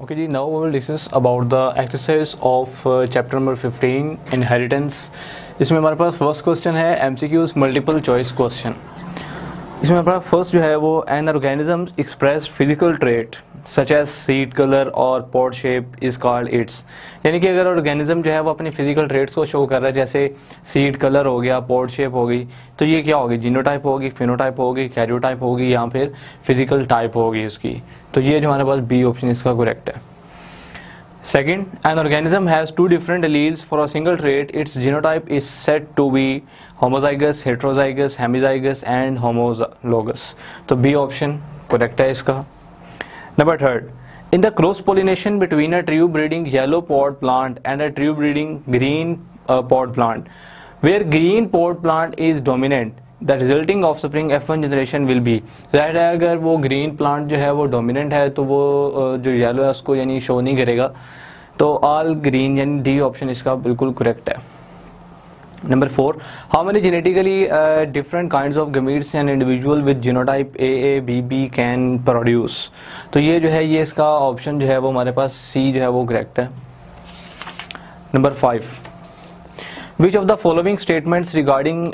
Okay ji, now we will discuss about the exercise of chapter number 15 inheritance. इसमें हमारे पास first question है MCQs multiple choice question. इसमें हमारे पास फर्स्ट जो है वो an organism express physical trait such as seed colour और pod shape is called its. यानी कि अगर ऑर्गेनिज्म जो है वो अपने फिजिकल ट्रेट्स को शो कर रहा है, जैसे सीड कलर हो गया, पॉट शेप हो गई, तो ये क्या होगी, जीनोटाइप होगी, फिनोटाइप होगी, कैरियोटाइप होगी या फिर फिजिकल टाइप होगी उसकी। तो ये जो हमारे पास बी ऑप्शन इसका करेक्ट है। Second, an organism has two different alleles for a single trait, its genotype is said to be homozygous, heterozygous, hemizygous and homologous. तो बी ऑप्शन करेक्ट है इसका। Number third, in the cross pollination between a true breeding yellow pod plant and a true breeding green pod plant, where green pod plant is dominant, the resulting offspring F1 generation will be। That है, अगर वो green plant जो है वो dominant है तो वो जो yellow है उसको यानी show नहीं करेगा। तो all green यानी D option इसका बिल्कुल correct है। Number four, how many genetically different kinds of gametes an individual with genotype AABB can produce? तो ये जो है ये इसका ऑप्शन जो है वो हमारे पास सी जो है वो करेक्ट है। Number five, which of the following statements regarding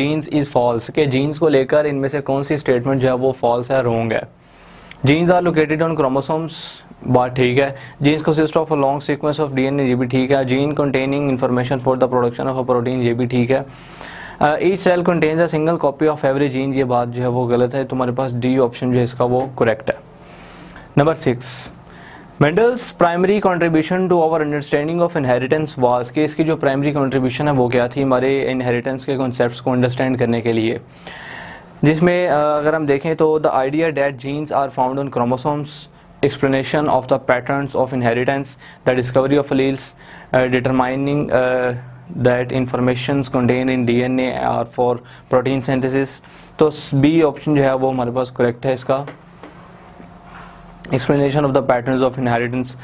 genes is false? के genes को लेकर इनमें से कौन सी statement जो है वो false है, wrong है। Genes are located on chromosomes, बात ठीक है। Genes consist of a long sequence of DNA, ये भी ठीक है। Gene containing information for the production of a protein, ये भी ठीक है। Each cell contains a single copy of every gene, ये बात जो है वो गलत है। तुम्हारे पास डी ऑप्शन जो है इसका वो करेक्ट है। Number six, Mendel's primary contribution to our understanding of inheritance was. के इसकी जो प्राइमरी कंट्रीब्यूशन है वो क्या थी हमारे इनहेरिटेंस के कॉन्सेप्ट्स को अंडरस्टैंड करने के लिए, जिसमें अगर हम देखें तो the idea that genes are found on chromosomes, explanation of the patterns of inheritance, the discovery of alleles, determining that informations contained in DNA are for protein synthesis। तो B option जो है वो हमारे पास correct है इसका, explanation of the patterns of inheritance।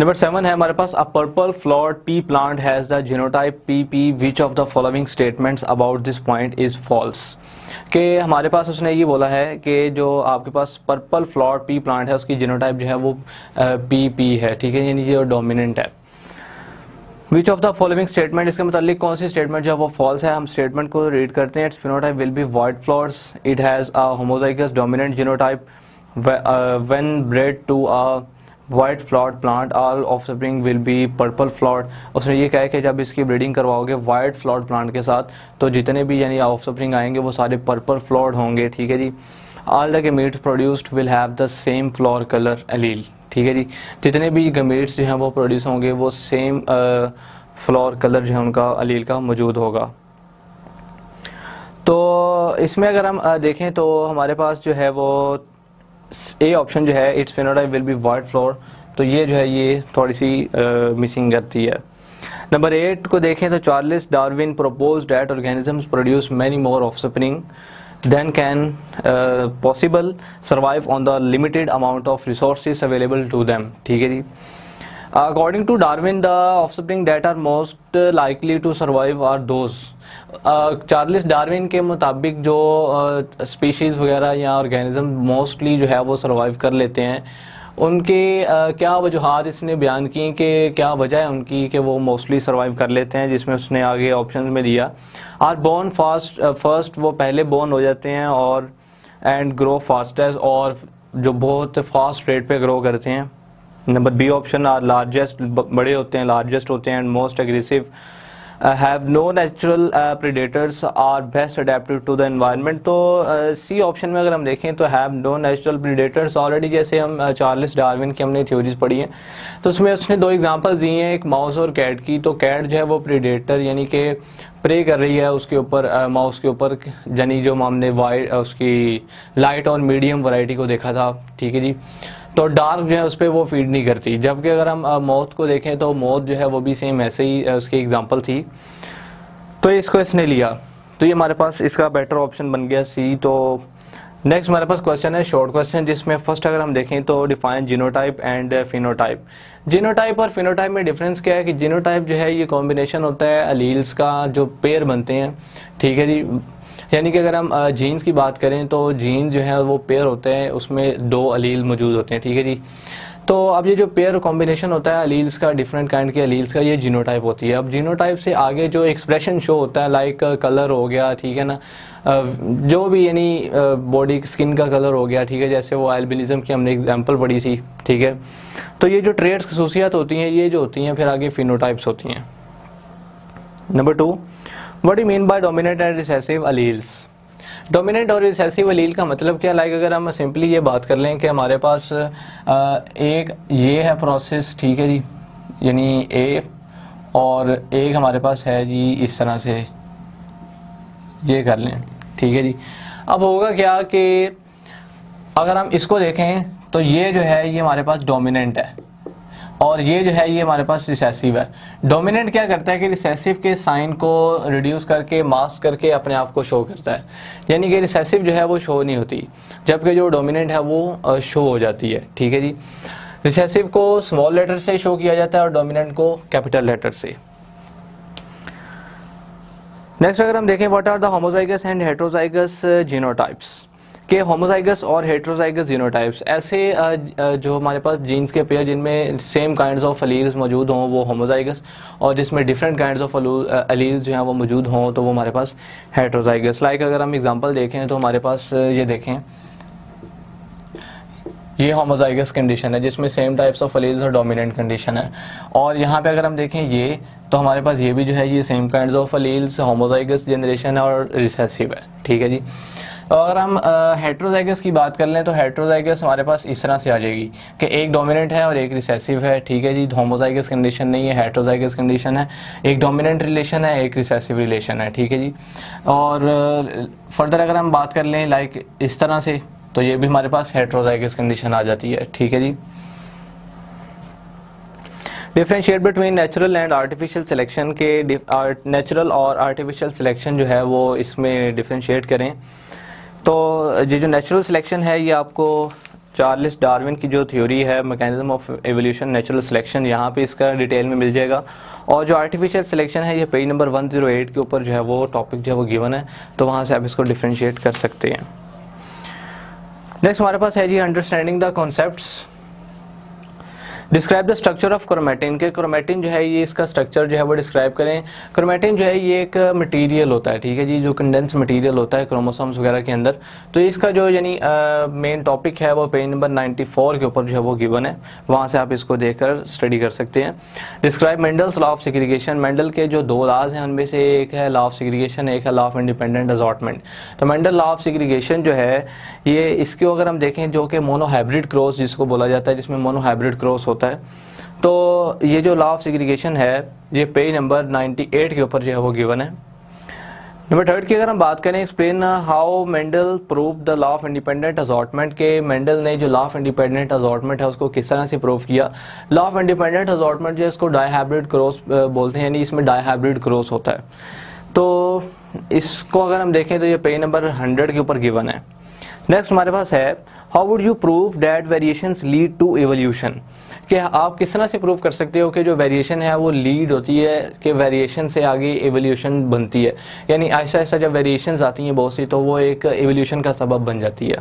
Number seven है हमारे पास, a purple flowered pea plant has the genotype P P, which of the following statements about this point is false. के हमारे पास उसने ये बोला है कि जो आपके पास पर्पल फ्लॉर्ड पी प्लांट है उसकी जीनोटाइप जो है वो पी पी है, ठीक है, यानी ये डोमिनेंट है। Which of the following statement, इसके मतलब कौन सी स्टेटमेंट जो है वो फॉल्स है। हम स्टेटमेंट को रीड करते हैं, its phenotype will be white flowers, it has a homozygous dominant genotype, when bred to a white flowered plant all offspring will be purple flowered. उसने ये कहा है कि जब इसकी ब्रीडिंग करवाओगे वाइट फ्लॉर्ड प्लांट के साथ तो जितने भी यानी ऑफस्प्रिंग आएंगे वो सारे पर्पल फ्लॉर्ड होंगे, ठीक है जी। All the gametes produced will have the same flower colour allele, ठीक है जी। जितने भी गैमीट्स जो हैं वो प्रोड्यूस होंगे वो सेम फ्लोर कलर जो है उनका एलील का मौजूद होगा। तो इसमें अगर हम देखें तो हमारे पास जो है वो ए ऑप्शन जो है its phenotype will be white flower, तो ये जो है ये थोड़ी सी मिसिंग करती है। नंबर एट को देखें तो Charles Darwin propose that organisms produce many more offspring than can possible survive on the limited amount of resources available to them, ठीक है जी। According to Darwin the offspring that are most likely to survive are those. Charles Darwin के मुताबिक जो species वगैरह या organism mostly जो है वो सर्वाइव कर लेते हैं, उनके क्या वजूहात इसने बयान की कि क्या वजह है उनकी कि वो मोस्टली सर्वाइव कर लेते हैं, जिसमें उसने आगे ऑप्शंस में दिया आर बोर्न फास्ट, फर्स्ट वो पहले बोर्न हो जाते हैं, और एंड ग्रो फास्टेस्ट और जो बहुत फास्ट रेट पे ग्रो करते हैं। Number B option are largest, बड़े होते हैं, लार्जेस्ट होते हैं and most aggressive, have no natural predators, are best adaptive to the environment. तो सी ऑप्शन में अगर हम देखें तो have no natural predators, already जैसे हम चार्ल्स डार्विन की हमने थ्योरीज पढ़ी हैं तो उसमें उसने दो एग्जांपल्स दिए हैं, एक माउस और कैट की। तो कैट जो है वो प्रीडेटर यानी कि प्रे कर रही है उसके ऊपर, माउस के ऊपर, यानी जो हमने वाइट उसकी लाइट और मीडियम वैरायटी को देखा था, ठीक है जी। तो डार्क जो है उस पर वो फीड नहीं करती, जबकि अगर हम मौत को देखें तो मौत जो है वो भी सेम ऐसे ही उसकी एग्जांपल थी, तो इसको इसने लिया। तो ये हमारे पास इसका बेटर ऑप्शन बन गया सी। तो नेक्स्ट हमारे पास क्वेश्चन है शॉर्ट क्वेश्चन, जिसमें फर्स्ट अगर हम देखें तो define genotype and phenotype. Genotype और फिनोटाइप में डिफरेंस क्या है कि जीनोटाइप जो है ये कॉम्बिनेशन होता है अलील्स का जो पेयर बनते हैं, ठीक है जी। यानी कि अगर हम जीन्स की बात करें तो जीन्स जो है वो पेयर होते हैं, उसमें दो अलील मौजूद होते हैं, ठीक है जी। तो अब ये जो पेयर कॉम्बिनेशन होता है अलील्स का, डिफरेंट काइंड के अलील्स का, ये जीनोटाइप होती है। अब जीनोटाइप से आगे जो एक्सप्रेशन शो होता है, लाइक कलर हो गया, ठीक है ना, जो भी यानी बॉडी स्किन का कलर हो गया, ठीक है, जैसे वो एल्बिनिज्म की हमने एग्जांपल पढ़ी थी, ठीक है। तो ये जो ट्रेड्स खसूसियात होती हैं, ये जो होती हैं फिर आगे फिनोटाइप्स होती हैं। Number 2, what you mean by dominant and recessive alleles. Dominant और रिसेसिव अलील का मतलब क्या, लाइक अगर हम सिंपली ये बात कर लें कि हमारे पास एक ये है प्रोसेस, ठीक है जी, यानी ए, और एक हमारे पास है जी इस तरह से, ये कर लें, ठीक है जी। अब होगा क्या कि अगर हम इसको देखें तो ये जो है ये हमारे पास डोमिनेंट है और ये जो है ये हमारे पास रिसेसिव है। डोमिनेंट क्या करता है कि रिसेसिव के साइन को रिड्यूस करके, मास्क करके अपने आप को शो करता है, यानी कि रिसेसिव जो है वो शो नहीं होती, जबकि जो डोमिनेंट है वो शो हो जाती है, ठीक है जी। रिसेसिव को स्मॉल लेटर से शो किया जाता है और डोमिनेंट को कैपिटल लेटर से। नेक्स्ट अगर हम देखें, what are the homozygous and heterozygous genotypes, के होमोजाइगस और हेटेरोजाइगस जीनोटाइप्स, ऐसे जो हमारे पास जीन्स के पेयर जिनमें सेम काइंड्स ऑफ अलील्स मौजूद हों वो होमोजाइगस, और जिसमें डिफरेंट काइंड्स ऑफ अलील्स जो हैं वो मौजूद हों तो वो हमारे पास हेटेरोजाइगस। लाइक अगर हम एग्जांपल देखें तो हमारे पास ये देखें, ये होमोजाइगस कंडीशन है जिसमें सेम टाइप्स ऑफ अलील्स और डोमिनेंट कंडीशन है, और यहाँ पे अगर हम देखें ये तो हमारे पास ये भी जो है ये same kinds of alleles, homozygous generation है और रिसेसिव है, ठीक है जी। अगर हम हेटेरोजाइगस की बात कर लें तो हेटेरोजाइगस हमारे पास इस तरह से आ जाएगी कि एक डोमिनेंट है और एक रिसेसिव है, ठीक है जी। होमोजाइगस कंडीशन नहीं है, हेटेरोजाइगस कंडीशन है, एक डोमिनेंट रिलेशन है, एक रिसेसिव रिलेशन है, ठीक है जी। और फर्दर अगर हम बात कर लें लाइक इस तरह से तो ये भी हमारे पास हेटेरोजाइगस कंडीशन आ जाती है, ठीक है जी। Differentiate between natural and artificial selection, के नेचुरल और आर्टिफिशियल सिलेक्शन जो है वो इसमें डिफ्रेंशिएट करें तो ये जो नेचुरल सिलेक्शन है ये आपको चार्ल्स डार्विन की जो थ्योरी है mechanism of evolution, natural selection, यहाँ पे इसका डिटेल में मिल जाएगा। और जो आर्टिफिशियल सिलेक्शन है ये पेज नंबर 108 के ऊपर जो है वो टॉपिक जो है वो गिवन है, तो वहाँ से आप इसको डिफ्रेंशिएट कर सकते हैं। नेक्स्ट हमारे पास है जी understanding the concepts. Describe the structure of chromatin, के क्रोमेटिन जो है ये इसका स्ट्रक्चर जो है वो डिस्क्राइब करें। क्रोमेटिन जो है ये एक मटेरियल होता है, ठीक है जी, जो कंडेंस मटेरियल होता है क्रोमोसोम्स वगैरह के अंदर। तो इसका जो यानी मेन टॉपिक है वो पेज नंबर 94 के ऊपर जो है वो गिवन है, वहाँ से आप इसको देखकर स्टडी कर सकते हैं। Describe Mendel's law of segregation, Mendel के जो 2 लॉज हैं उनमें से एक है लॉ ऑफ सेग्रीगेशन, एक है लॉ ऑफ इंडिपेंडेंट असॉर्टमेंट। तो मेंडल लॉ ऑफ सेग्रीगेशन जो है ये इसको अगर हम देखें जो कि मोनोहाइब्रिड क्रॉस जिसको बोला जाता है, जिसमें मोनोहाइब्रिड क्रॉस होता है, तो ये जो लॉ ऑफ सेग्रीगेशन है ये पेज नंबर 98 के ऊपर जो है वो गिवन है। नंबर 3 की अगर हम बात करें, explain how Mendel prove the law of independent assortment, के मेंडल ने जो लॉ ऑफ इंडिपेंडेंट असॉर्टमेंट है उसको किस तरह से प्रूव किया। लॉ ऑफ इंडिपेंडेंट असॉर्टमेंट जो है इसको डाईहाइब्रिड क्रॉस बोलते हैं, यानी इसमें डाईहाइब्रिड क्रॉस होता है। तो इसको अगर हम देखें तो ये पेज नंबर 100 के ऊपर गिवन है। नेक्स्ट हमारे पास है how would you prove that variations lead to evolution, कि आप किस तरह से प्रूव कर सकते हो कि जो वेरिएशन है वो लीड होती है, कि वेरिएशन से आगे एवोल्यूशन बनती है, यानी आहिस्ता आहिस्ता जब वेरिएशंस आती हैं बहुत सी तो वो एक एवोल्यूशन का सबब बन जाती है।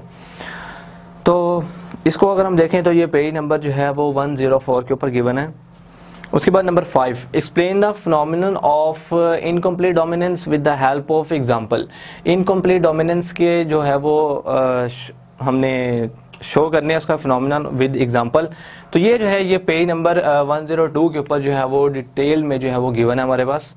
तो इसको अगर हम देखें तो ये पेज नंबर जो है वो 104 के ऊपर गिवन है। उसके बाद number 5, explain the phenomenon of incomplete dominance with the help of example. Incomplete dominance के जो है वो हमने शो करने है उसका फिनोमेनन विद एग्जांपल। तो ये जो है ये पेज नंबर 102 के ऊपर जो है वो डिटेल में जो है वो गिवन है हमारे पास।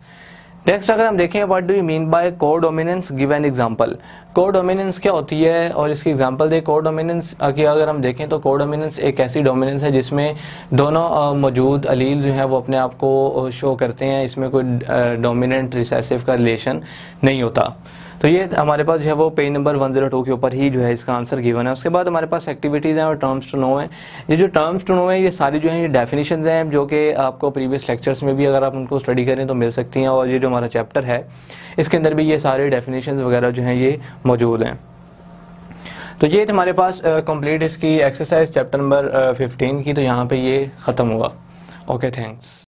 नेक्स्ट अगर हम देखें, what do you mean by codominance, give an example. Codominance क्या होती है और इसकी एग्जांपल दे। को डोमिनेंस की अगर हम देखें तो को डोमिनेंस एक ऐसी डोमिनेंस है जिसमें दोनों मौजूद अलील जो हैं वो अपने आप को शो करते हैं, इसमें कोई डोमिनेंट रिसेसिव का रिलेशन नहीं होता। तो ये हमारे पास जो है वो पेज नंबर 102 के ऊपर ही जो है इसका आंसर गिवन है। उसके बाद हमारे पास एक्टिविटीज़ हैं और टर्म्स टू नो हैं। ये जो टर्म्स टू नो हैं ये सारी जो है ये डेफिनेशंस हैं जो कि आपको प्रीवियस लेक्चर्स में भी अगर आप उनको स्टडी करें तो मिल सकती हैं, और ये जो हमारा चैप्टर है इसके अंदर भी ये सारे डेफिनेशंस वगैरह जो हैं ये मौजूद हैं। तो ये हमारे पास कंप्लीट इसकी एक्सरसाइज चैप्टर नंबर 15 की, तो यहाँ पर ये ख़त्म हुआ। Okay, thanks.